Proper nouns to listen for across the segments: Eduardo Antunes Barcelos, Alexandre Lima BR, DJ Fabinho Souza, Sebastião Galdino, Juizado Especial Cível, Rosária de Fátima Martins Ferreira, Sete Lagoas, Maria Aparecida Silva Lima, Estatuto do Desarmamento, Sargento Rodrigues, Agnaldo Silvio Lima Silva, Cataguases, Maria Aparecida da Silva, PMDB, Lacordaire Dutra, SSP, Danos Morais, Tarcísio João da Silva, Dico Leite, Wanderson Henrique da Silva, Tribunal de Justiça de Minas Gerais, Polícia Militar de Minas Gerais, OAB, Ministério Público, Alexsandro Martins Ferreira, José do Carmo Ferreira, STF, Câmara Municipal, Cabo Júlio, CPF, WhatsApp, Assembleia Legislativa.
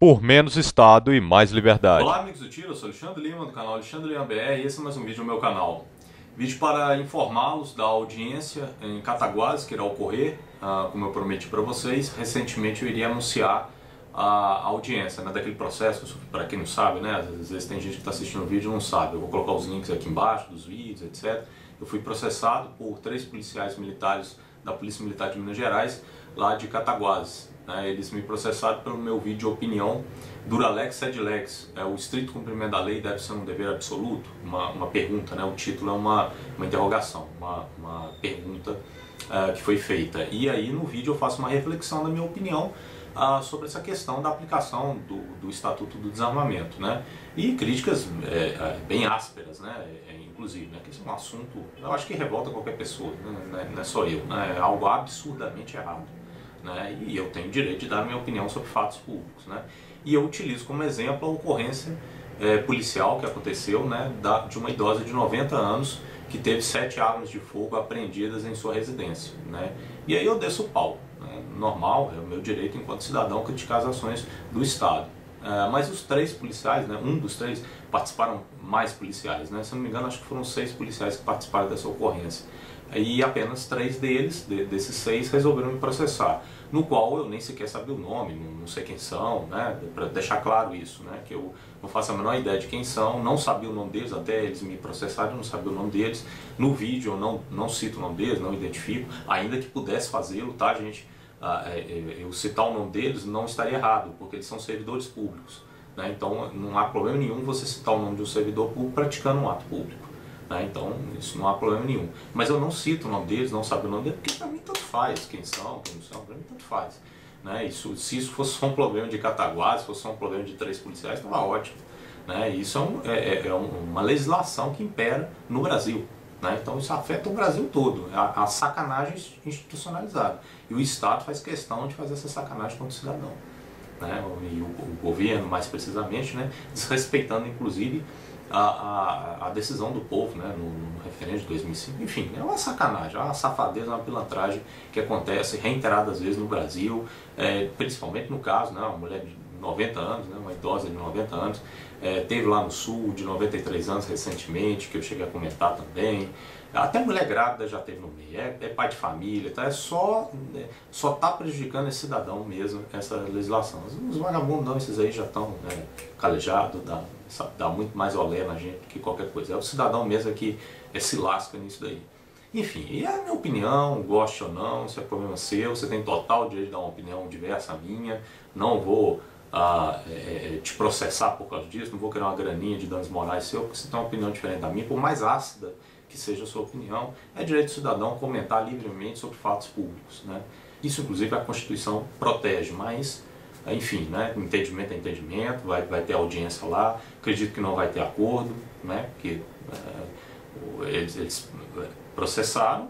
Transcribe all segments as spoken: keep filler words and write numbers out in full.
Por menos Estado e mais liberdade. Olá amigos do Tiro, eu sou Alexandre Lima do canal Alexandre Lima B R e esse é mais um vídeo no meu canal. Vídeo para informá-los da audiência em Cataguases que irá ocorrer, ah, como eu prometi para vocês. Recentemente eu iria anunciar a audiência, né, daquele processo, para quem não sabe, né, às vezes tem gente que está assistindo o vídeo e não sabe. Eu vou colocar os links aqui embaixo dos vídeos, etcétera. Eu fui processado por três policiais militares da Polícia Militar de Minas Gerais, lá de Cataguases. Eles me processaram pelo meu vídeo de opinião, Dura lex, sed lex, o estrito cumprimento da lei deve ser um dever absoluto, uma, uma pergunta, né? O título é uma, uma interrogação, uma, uma pergunta uh, que foi feita. E aí no vídeo eu faço uma reflexão da minha opinião uh, sobre essa questão da aplicação do, do Estatuto do Desarmamento, né? E críticas é, bem ásperas, né? É, inclusive, né? Que isso é um assunto, eu acho que revolta qualquer pessoa, né? Não é só eu, né? É algo absurdamente errado. Né? E eu tenho o direito de dar minha opinião sobre fatos públicos, né? E eu utilizo como exemplo a ocorrência é, policial que aconteceu, né, da, de uma idosa de noventa anos que teve sete armas de fogo apreendidas em sua residência, né? E aí eu desço o pau, né? Normal, é o meu direito enquanto cidadão criticar as ações do Estado. É, mas os três policiais, né, um dos três, participaram mais policiais, né? Se não me engano, acho que foram seis policiais que participaram dessa ocorrência. E apenas três deles, de, desses seis, resolveram me processar, no qual eu nem sequer sabia o nome, não, não sei quem são, né, para deixar claro isso, né, que eu não faço a menor ideia de quem são, não sabia o nome deles, até eles me processaram, eu não sabia o nome deles, no vídeo eu não, não cito o nome deles, não identifico, ainda que pudesse fazê-lo, tá gente, eu citar o nome deles não estaria errado, porque eles são servidores públicos, né, então não há problema nenhum você citar o nome de um servidor público praticando um ato público. Então, isso não há problema nenhum. Mas eu não cito o nome deles, não sabe o nome deles, porque pra mim tanto faz quem são, quem não são, pra mim tanto faz. Né? Isso, se isso fosse só um problema de Cataguases, se fosse só um problema de três policiais, estava ótimo. Né? Isso é, um, é, é uma legislação que impera no Brasil. Né? Então isso afeta o Brasil todo, a, a sacanagem institucionalizada. E o Estado faz questão de fazer essa sacanagem contra o cidadão. Né? E o, o governo, mais precisamente, né? Desrespeitando inclusive... A, a, a decisão do povo, né, no, no referendo de dois mil e cinco, enfim, é uma sacanagem, é uma safadeza, uma pilantragem que acontece reiteradas vezes no Brasil, é, principalmente no caso, né, uma mulher de noventa anos, né, uma idosa de noventa anos, é, teve lá no Sul, de noventa e três anos recentemente, que eu cheguei a comentar também, até mulher grávida já teve no meio, é, é pai de família, tá, é só é, só tá prejudicando esse cidadão mesmo, essa legislação. Os vagabundos, esses aí já estão é, calejados, da dá muito mais olé na gente do que qualquer coisa. É o cidadão mesmo que é, se lasca nisso daí. Enfim, e é a minha opinião, goste ou não, isso é problema seu, você tem total direito de dar uma opinião diversa à minha, não vou ah, é, te processar por causa disso, não vou criar uma graninha de danos morais seu, porque você tem uma opinião diferente da minha, por mais ácida que seja a sua opinião, é direito do cidadão comentar livremente sobre fatos públicos. Né? Isso, inclusive, a Constituição protege, mas... Enfim, né? Entendimento é entendimento, vai, vai ter audiência lá, acredito que não vai ter acordo, né? Porque é, eles, eles processaram,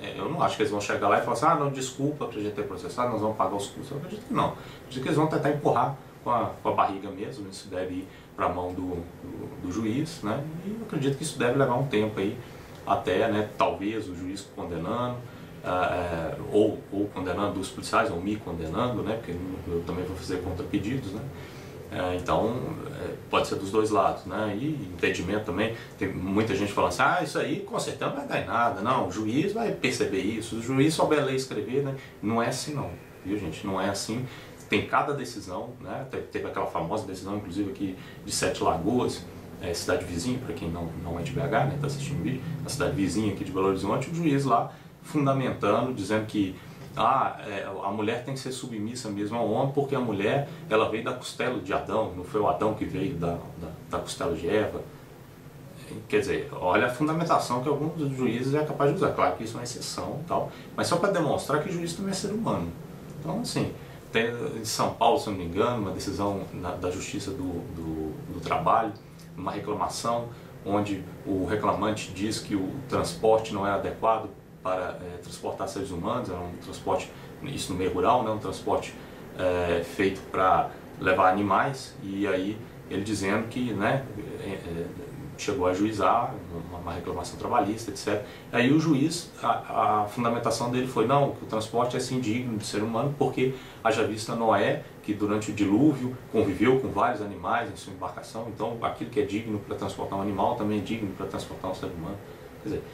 é, eu não acho que eles vão chegar lá e falar assim, ah, não, desculpa pra gente ter processado, nós vamos pagar os custos, eu acredito que não, acredito que eles vão tentar empurrar com a, com a barriga mesmo, isso deve ir para a mão do, do, do juiz, né? E eu acredito que isso deve levar um tempo aí, até, né, talvez o juiz condenando, Uh, ou, ou condenando os policiais, ou me condenando, né, porque eu também vou fazer contrapedidos, né, uh, então uh, pode ser dos dois lados, né, e entendimento também, tem muita gente falando assim, ah, isso aí com certeza não vai dar em nada, não, o juiz vai perceber isso, o juiz souber ler e escrever, né, não é assim não, viu gente, não é assim, tem cada decisão, né, teve aquela famosa decisão, inclusive aqui de Sete Lagoas, é, cidade vizinha, para quem não, não é de B H, né, tá assistindo o vídeo, a cidade vizinha aqui de Belo Horizonte, o juiz lá, fundamentando, dizendo que ah, a mulher tem que ser submissa mesmo ao homem, porque a mulher ela veio da costela de Adão, não foi o Adão que veio da, da, da costela de Eva. Quer dizer, olha a fundamentação que alguns dos juízes é capaz de usar. Claro que isso é uma exceção e tal, mas só para demonstrar que o juiz também é ser humano. Então, assim, tem em São Paulo, se não me engano, uma decisão na, da Justiça do, do, do Trabalho, uma reclamação onde o reclamante diz que o transporte não é adequado para é, transportar seres humanos, era um transporte, isso no meio rural, né, um transporte é, feito para levar animais, e aí ele dizendo que, né, é, é, chegou a juizar uma reclamação trabalhista, etcétera. Aí o juiz, a, a fundamentação dele foi, não, o transporte é indigno do ser humano porque haja vista Noé, que durante o dilúvio conviveu com vários animais em sua embarcação, então aquilo que é digno para transportar um animal também é digno para transportar um ser humano. Quer dizer,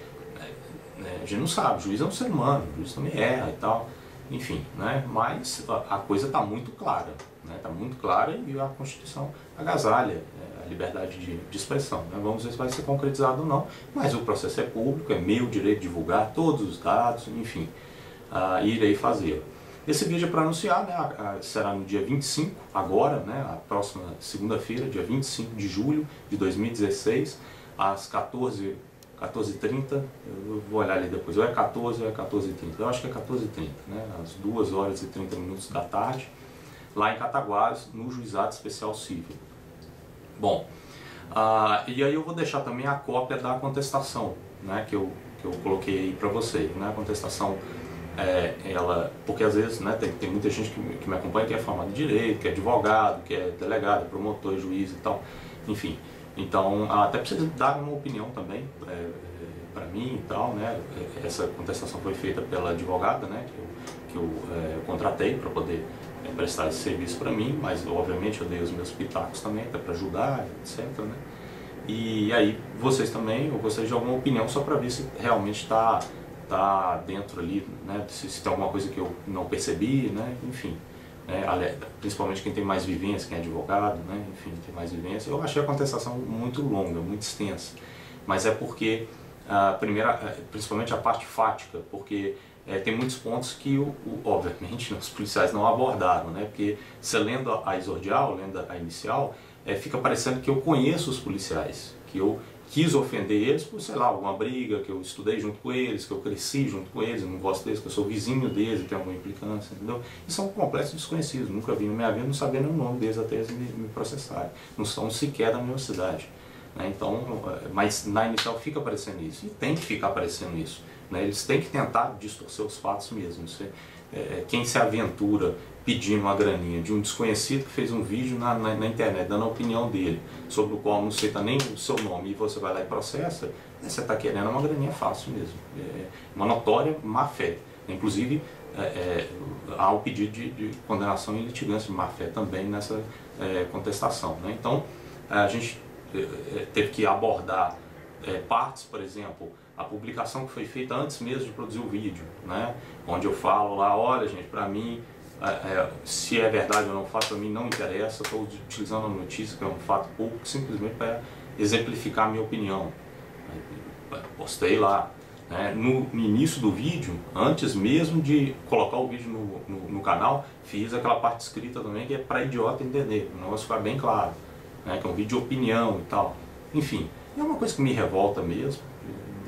a gente não sabe, o juiz é um ser humano, o juiz também erra e tal, enfim, né? Mas a coisa está muito clara, está muito clara, e a Constituição agasalha a liberdade de, de expressão. Né? Vamos ver se vai ser concretizado ou não, mas o processo é público, é meu direito de divulgar todos os dados, enfim, uh, irei fazer. Esse vídeo é para anunciar, né, a, a, será no dia vinte e cinco, agora, né, a próxima segunda-feira, dia vinte e cinco de julho de dois mil e dezesseis, às quatorze horas e trinta, eu vou olhar ali depois, ou é quatorze ou é quatorze e trinta, eu acho que é quatorze e trinta, né, às duas horas e trinta minutos da tarde, lá em Cataguases, no Juizado Especial Cível. Bom, uh, e aí eu vou deixar também a cópia da contestação, né, que eu, que eu coloquei aí para vocês, né, a contestação, é, ela, porque às vezes, né, tem, tem muita gente que, que me acompanha que é formado em Direito, que é advogado, que é delegado, promotor, juiz e tal, enfim. Então, até para vocês darem uma opinião também, é, para mim e tal, né, essa contestação foi feita pela advogada, né, que eu, que eu é, contratei para poder é, prestar esse serviço para mim, mas obviamente eu dei os meus pitacos também, até para ajudar, etcétera, né, e aí vocês também, eu gostaria de alguma opinião só para ver se realmente está tá dentro ali, né, se, se tem alguma coisa que eu não percebi, né, enfim. É, principalmente quem tem mais vivência, quem é advogado, né? Enfim, tem mais vivência. Eu achei a contestação muito longa, muito extensa, mas é porque, a primeira, principalmente a parte fática, porque é, tem muitos pontos que, o, o, obviamente, os policiais não abordaram, né? Porque você lendo a, a exordial, lendo a inicial, é, fica parecendo que eu conheço os policiais, que eu quis ofender eles por, sei lá, alguma briga, que eu estudei junto com eles, que eu cresci junto com eles, eu não gosto deles, que eu sou vizinho deles e tenho alguma implicância, entendeu? E são completos desconhecidos, nunca vi na minha vida, não sabia nem o nome deles até eles me, me processarem, não são sequer da minha cidade, né? Então, mas na inicial fica aparecendo isso, e tem que ficar aparecendo isso, né? Eles têm que tentar distorcer os fatos mesmo. Você, é, quem se aventura pedindo uma graninha de um desconhecido que fez um vídeo na, na, na internet, dando a opinião dele, sobre o qual não cita nem o seu nome, e você vai lá e processa, né, você está querendo uma graninha fácil mesmo. É uma notória má-fé. Inclusive, é, é, há o pedido de, de condenação em litigância de má-fé também nessa é, contestação, né? Então, a gente teve que abordar é, partes, por exemplo, a publicação que foi feita antes mesmo de produzir o vídeo, né? Onde eu falo lá, olha gente, para mim, É, se é verdade ou não o fato, para mim não interessa, estou utilizando a notícia, que é um fato público, simplesmente para exemplificar a minha opinião. Postei lá, né? no, no início do vídeo, antes mesmo de colocar o vídeo no, no, no canal, fiz aquela parte escrita também, que é para idiota entender, o negócio ficar bem claro, né? Que é um vídeo de opinião e tal. Enfim, é uma coisa que me revolta mesmo,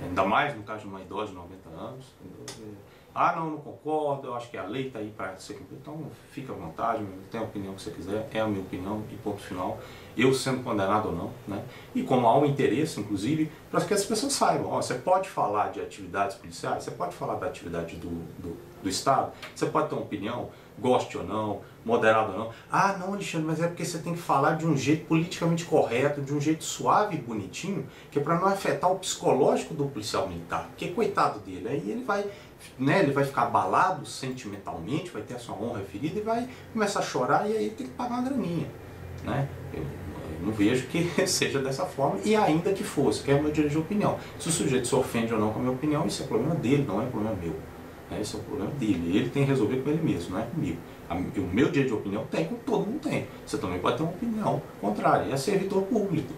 ainda mais no caso de uma idosa de noventa anos, entendeu? Ah, não, não concordo, eu acho que a lei está aí para ser cumprida. Então, fica à vontade, tem a opinião que você quiser, é a minha opinião, e ponto final. Eu sendo condenado ou não, né? E como há um interesse, inclusive, para que as pessoas saibam, ó, você pode falar de atividades policiais, você pode falar da atividade do, do, do Estado, você pode ter uma opinião, goste ou não, moderado ou não. Ah, não, Alexandre, mas é porque você tem que falar de um jeito politicamente correto, de um jeito suave e bonitinho, que é para não afetar o psicológico do policial militar, porque coitado dele, aí ele vai... Né, ele vai ficar abalado sentimentalmente, vai ter a sua honra ferida e vai começar a chorar, e aí tem que pagar uma graninha, né? eu, eu não vejo que seja dessa forma, e ainda que fosse, que é o meu direito de opinião. Se o sujeito se ofende ou não com a minha opinião, isso é problema dele, não é problema meu, né? Isso é um problema dele, ele tem que resolver com ele mesmo, não é comigo. A, o meu direito de opinião tem, como todo mundo tem. Você também pode ter uma opinião contrária, é servidor público,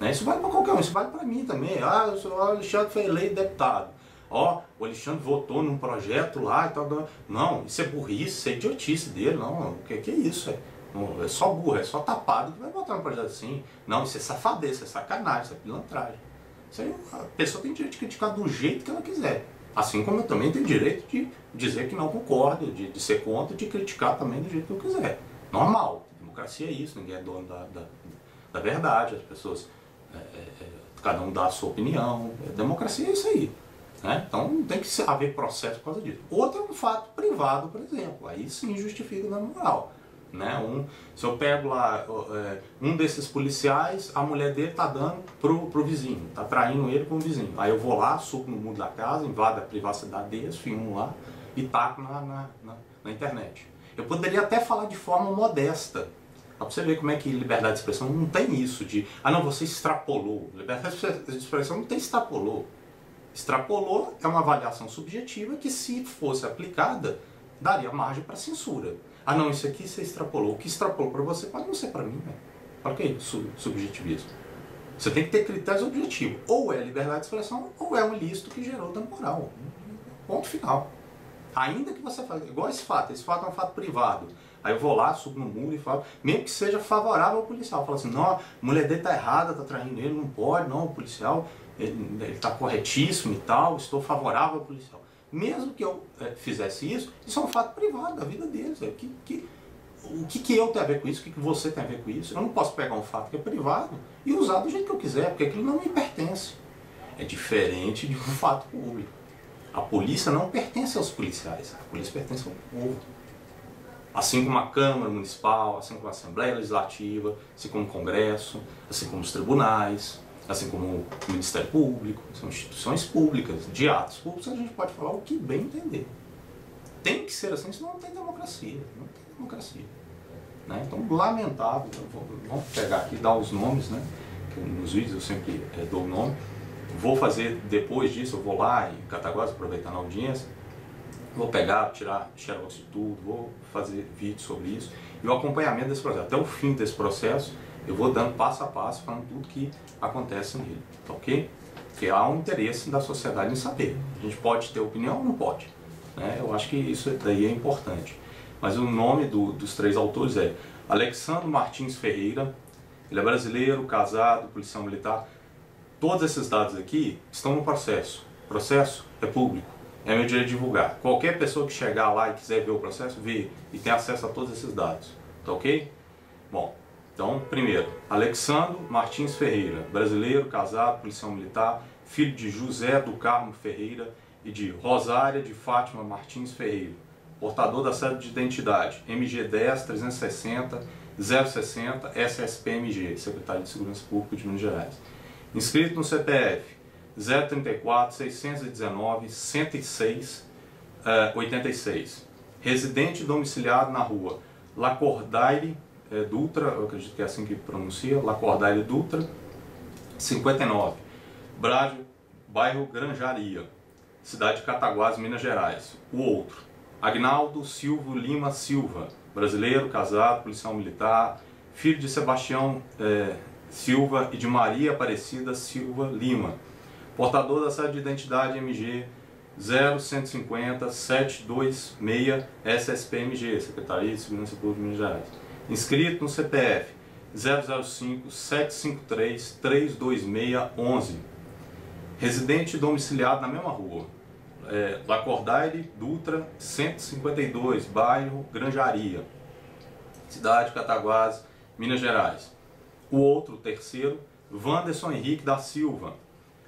né? Isso vale para qualquer um, isso vale para mim também. Ah, o senhor Alexandre foi eleito deputado. Ó, oh, o Alexandre votou num projeto lá e tal. Não, isso é burrice, isso é idiotice dele. Não, o que, que é isso? É, não, é só burro, é só tapado que vai votar num projeto assim. Não, isso é safadeza, isso é sacanagem, isso é pilantragem. Isso aí, a pessoa tem direito de criticar do jeito que ela quiser. Assim como eu também tenho direito de dizer que não concordo, de, de ser contra, de criticar também do jeito que eu quiser. Normal, democracia é isso, ninguém é dono da, da, da verdade, as pessoas, é, é, cada um dá a sua opinião. Democracia é isso aí. Né? Então não tem que haver processo por causa disso. Outro é um fato privado, por exemplo. Aí sim justifica na moral. né? Um, se eu pego lá é, um desses policiais, a mulher dele tá dando pro, pro vizinho, tá traindo ele com o vizinho. Aí eu vou lá, subo no muro da casa, invado a privacidade deles, filmo lá e taco na, na, na, na internet. Eu poderia até falar de forma modesta, para você ver como é que liberdade de expressão não tem isso de... Ah não, você extrapolou. Liberdade de expressão não tem extrapolou. Extrapolou é uma avaliação subjetiva que, se fosse aplicada, daria margem para censura. Ah não, isso aqui você extrapolou. O que extrapolou para você pode não ser para mim, né? Para que subjetivismo? Você tem que ter critérios objetivos. Ou é liberdade de expressão, ou é um ilícito que gerou dano moral. Ponto final. Ainda que você faça... Igual esse fato. Esse fato é um fato privado. Aí eu vou lá, subo no muro e falo, mesmo que seja favorável ao policial. Eu falo assim, não, a mulher dele tá errada, tá traindo ele, não pode, não, o policial, ele, ele tá corretíssimo e tal, estou favorável ao policial. Mesmo que eu é, fizesse isso, isso é um fato privado da vida deles. É, que, que, o que, que eu tenho a ver com isso? O que, que você tem a ver com isso? Eu não posso pegar um fato que é privado e usar do jeito que eu quiser, porque aquilo não me pertence. É diferente de um fato público. A polícia não pertence aos policiais, a polícia pertence ao povo. Assim como a Câmara Municipal, assim como a Assembleia Legislativa, assim como o Congresso, assim como os tribunais, assim como o Ministério Público, são instituições públicas, de atos públicos, a gente pode falar o que bem entender. Tem que ser assim, senão não tem democracia, não tem democracia. Né? Então, lamentável, vamos pegar aqui, dar os nomes, né? Que nos vídeos eu sempre é, dou o nome. Vou fazer, depois disso, eu vou lá em Cataguases, aproveitando a audiência, vou pegar, tirar xerox de tudo, vou fazer vídeo sobre isso e o acompanhamento desse processo. Até o fim desse processo, eu vou dando passo a passo, falando tudo que acontece nele, tá ok? Porque há um interesse da sociedade em saber. A gente pode ter opinião ou não pode, né? Eu acho que isso daí é importante. Mas o nome do, dos três autores é Alexsandro Martins Ferreira. Ele é brasileiro, casado, policial militar. Todos esses dados aqui estão no processo. O processo é público. É meu direito de divulgar. Qualquer pessoa que chegar lá e quiser ver o processo, vê e tem acesso a todos esses dados. Tá ok? Bom, então, primeiro, Alexsandro Martins Ferreira, brasileiro, casado, policial militar, filho de José do Carmo Ferreira e de Rosária de Fátima Martins Ferreira, portador da sede de identidade M G dez, trezentos e sessenta, zero sessenta, S S P M G, Secretaria de Segurança Pública de Minas Gerais. Inscrito no C P F zero trinta e quatro, seiscentos e dezenove, cento e seis, oitenta e seis. Residente domiciliado na rua Lacordaire é, Dutra, eu acredito que é assim que pronuncia, Lacordaire Dutra, cinquenta e nove. Brasil, bairro Granjaria, cidade de Cataguases, Minas Gerais. O outro, Agnaldo Silvio Lima Silva, brasileiro, casado, policial militar, filho de Sebastião é, Silva e de Maria Aparecida Silva Lima. Portador da sede de identidade M G zero cento e cinquenta, setecentos e vinte e seis S S P M G, Secretaria de Segurança Pública de Minas Gerais. Inscrito no C P F zero zero cinco, setecentos e cinquenta e três, trezentos e vinte e seis, onze. Residente domiciliado na mesma rua, é, Lacordaire Dutra, cento e cinquenta e dois, bairro Granjaria, cidade de Cataguases, Minas Gerais. O outro, terceiro, Wanderson Henrique da Silva.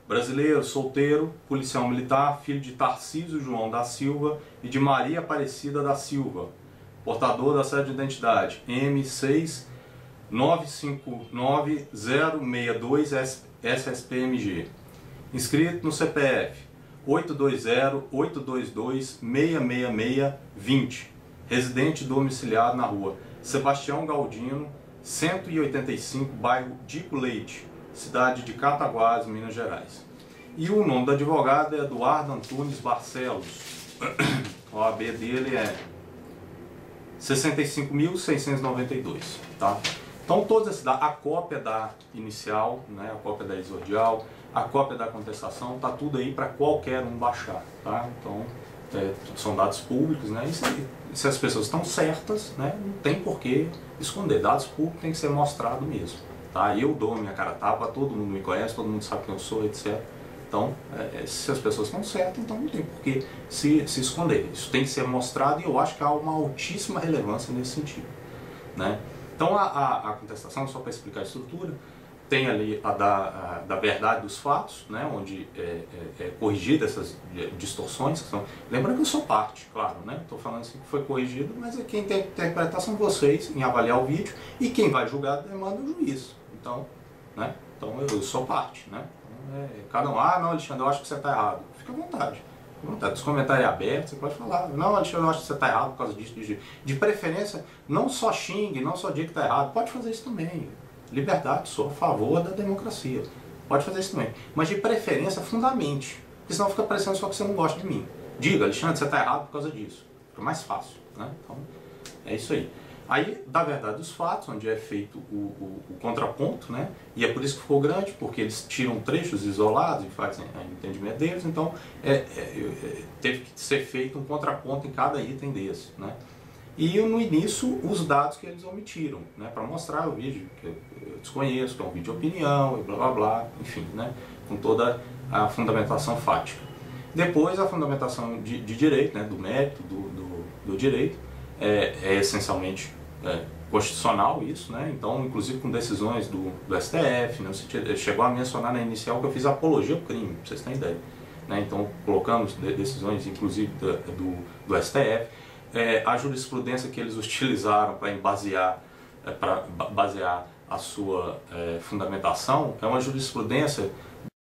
Brasileiro, solteiro, policial militar, filho de Tarcísio João da Silva e de Maria Aparecida da Silva. Portador da sede de identidade M seis, novecentos e cinquenta e nove, zero sessenta e dois S S P M G. Inscrito no C P F oito dois zero, oito dois dois, seis seis seis, vinte. Residente domiciliado na rua Sebastião Galdino, cento e oitenta e cinco, bairro Dico Leite, cidade de Cataguases, Minas Gerais. E o nome do advogado é Eduardo Antunes Barcelos. O O A B dele é sessenta e cinco mil seiscentos e noventa e dois, tá? Então todas essas, a cópia da inicial, né, a cópia da exordial, a cópia da contestação, tá tudo aí para qualquer um baixar, tá? Então é, são dados públicos, né? E se, se as pessoas estão certas, né, não tem por que esconder. Dados públicos tem que ser mostrado mesmo. Tá? Eu dou minha cara a tapa, todo mundo me conhece, todo mundo sabe quem eu sou, etcétera. Então, é, se as pessoas estão certas, então não tem por que se, se esconder. Isso tem que ser mostrado e eu acho que há uma altíssima relevância nesse sentido. Né? Então, a, a, a contestação, só para explicar a estrutura, tem ali a da, a, da verdade dos fatos, né, onde é, é, é corrigida essas distorções. Que são... Lembrando que eu sou parte, claro, né? Estou falando assim que foi corrigido, mas é quem tem que interpretar são vocês em avaliar o vídeo, e quem vai julgar demanda o juiz. Então, né? Então eu, eu sou parte, né? Então, é, cada um, ah, não, Alexandre, eu acho que você está errado. Fica à vontade. Os comentários abertos, você pode falar. Não, Alexandre, eu acho que você está errado por causa disso, disso. De preferência, não só xingue, não só diga que está errado. Pode fazer isso também. Liberdade, sou a favor da democracia. Pode fazer isso também. Mas de preferência, fundamente. Porque senão fica parecendo só que você não gosta de mim. Diga, Alexandre, você está errado por causa disso. Fica mais fácil, né? Então, é isso aí. Aí, da verdade dos fatos, onde é feito o, o, o contraponto, né? E é por isso que ficou grande, porque eles tiram trechos isolados e fazem o entendimento deles. Então, é, é, é, teve que ser feito um contraponto em cada item desse, né? E no início, os dados que eles omitiram, né? Para mostrar o vídeo que eu desconheço, que é um vídeo de opinião, e blá blá blá, enfim, né? Com toda a fundamentação fática. Depois, a fundamentação de, de direito, né? Do mérito, do, do, do direito. É, é essencialmente é, constitucional isso, né? Então, inclusive com decisões do, do S T F, né? Você chegou a mencionar na inicial que eu fiz apologia ao crime, pra vocês terem ideia, né? Então, colocamos decisões inclusive do, do, do S T F, é, a jurisprudência que eles utilizaram para basear, é, para basear a sua é, fundamentação é uma jurisprudência,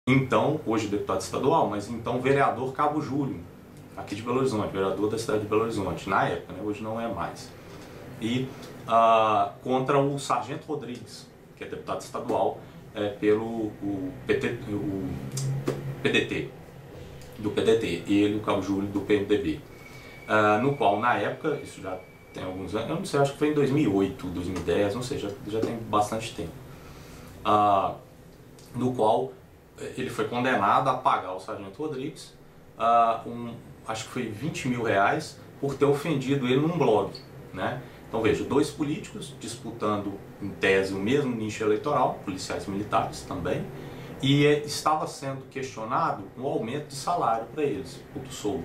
então, hoje deputado estadual, mas então vereador Cabo Júlio, aqui de Belo Horizonte, vereador da cidade de Belo Horizonte, na época, né? Hoje não é mais. E ah, contra o Sargento Rodrigues, que é deputado estadual, é, pelo o P T, o P D T, do P D T, e ele, o Cabo Júlio, do P M D B, ah, no qual, na época, isso já tem alguns anos, eu não sei, acho que foi em dois mil e oito, dois mil e dez, não sei, já, já tem bastante tempo, ah, no qual ele foi condenado a pagar o Sargento Rodrigues, ah, um acho que foi vinte mil reais, por ter ofendido ele num blog, né? Então veja, dois políticos disputando em tese o mesmo nicho eleitoral, policiais militares também, e é, estava sendo questionado um aumento de salário para eles, o do soldo,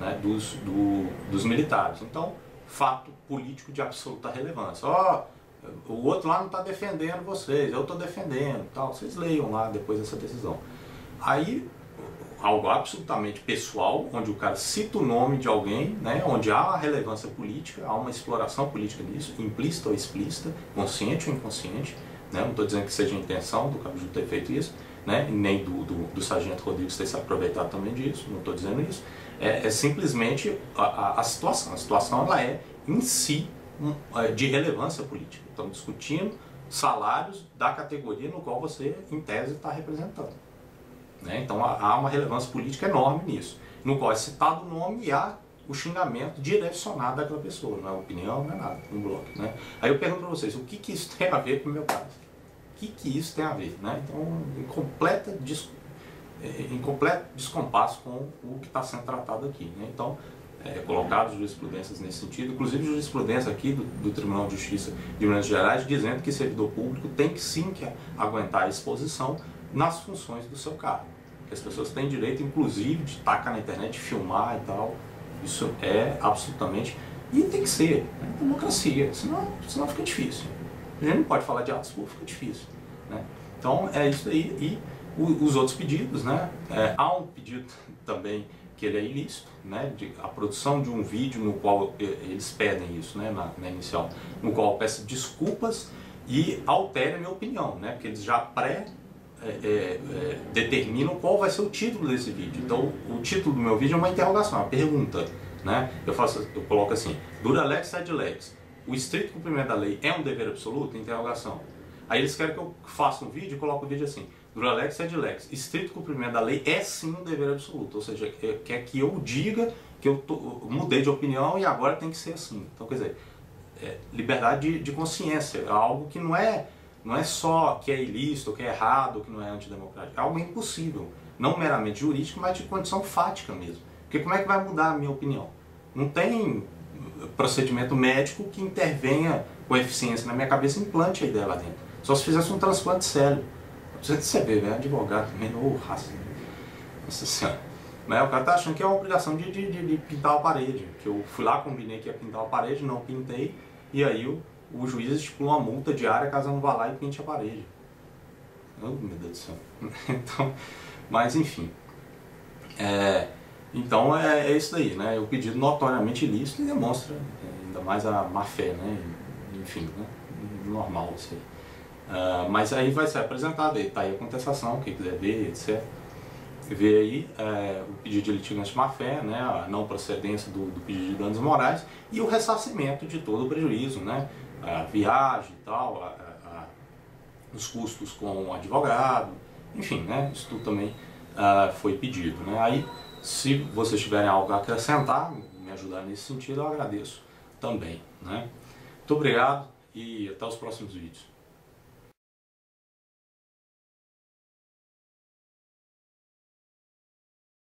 né? dos, do, dos militares. Então, fato político de absoluta relevância. Ó, oh, o outro lá não está defendendo vocês, eu estou defendendo, tal. Vocês leiam lá depois dessa decisão. Aí... algo absolutamente pessoal, onde o cara cita o nome de alguém, né, onde há relevância política, há uma exploração política nisso, implícita ou explícita, consciente ou inconsciente, né, não estou dizendo que seja a intenção do Cabo Júlio ter feito isso, né, nem do, do, do Sargento Rodrigues ter se aproveitado também disso, não estou dizendo isso, é, é simplesmente a, a, a situação, a situação ela é em si um, de relevância política, estamos discutindo salários da categoria no qual você, em tese, está representando. Né? Então há uma relevância política enorme nisso, no qual é citado o nome e há o xingamento direcionado àquela pessoa, não é opinião, não é nada, um bloco. Né? Aí eu pergunto para vocês, o que, que isso tem a ver com o meu caso? O que, que isso tem a ver? Né? Então, em, completa des... em completo descompasso com o que está sendo tratado aqui. Né? Então, é, colocado jurisprudências nesse sentido, inclusive jurisprudência aqui do, do Tribunal de Justiça de Minas Gerais, dizendo que servidor público tem que sim que aguentar a exposição nas funções do seu cargo. As pessoas têm direito, inclusive, de tacar na internet, de filmar e tal. Isso é absolutamente... e tem que ser, né? Democracia. Senão, senão fica difícil. A gente não pode falar de atos públicos, fica difícil. Né? Então, é isso aí. E os outros pedidos, né? É, há um pedido também que ele é ilícito, né? De, a produção de um vídeo no qual eles pedem isso, né? Na, na inicial, no qual eu peço desculpas e altera a minha opinião, né? Porque eles já pré... É, é, é, determinam qual vai ser o título desse vídeo. Então, o título do meu vídeo é uma interrogação, uma pergunta, né? Eu faço, eu coloco assim: Dura lex, sed lex. O estrito cumprimento da lei é um dever absoluto? Interrogação. Aí eles querem que eu faça um vídeo e coloco o vídeo assim: Dura lex, sed lex. Estrito cumprimento da lei é sim um dever absoluto. Ou seja, quer que eu diga que eu, tô, eu mudei de opinião e agora tem que ser assim. Então, quer dizer, é, liberdade de, de consciência, algo que não é... não é só que é ilícito, que é errado, que não é antidemocrático. É algo impossível, não meramente jurídico, mas de condição fática mesmo. Porque como é que vai mudar a minha opinião? Não tem procedimento médico que intervenha com eficiência na minha cabeça e implante a ideia lá dentro. Só se fizesse um transplante sério. Precisa de saber, velho, advogado também, ou raça. Nossa senhora. Mas o cara tá achando que é uma obrigação de, de, de, de pintar a parede. Que eu fui lá, combinei que ia pintar a parede, não pintei, e aí eu... o juiz estipula uma multa diária caso não vá lá e pinte a parede. Oh, meu Deus do céu. Então, mas enfim. É, então é, é isso daí, né? O pedido notoriamente ilícito e demonstra ainda mais a má fé, né? Enfim, né? Normal isso aí. Uh, mas aí vai ser apresentado, aí tá aí a contestação, quem quiser ver, etcétera. Vê aí é, o pedido de litigante de má-fé, né, a não procedência do, do pedido de danos morais e o ressarcimento de todo o prejuízo, né, a viagem e tal, a, a, os custos com o advogado, enfim, né, isso tudo também uh, foi pedido. Né. Aí, se vocês tiverem algo a acrescentar, me ajudar nesse sentido, eu agradeço também. Né. Muito obrigado e até os próximos vídeos.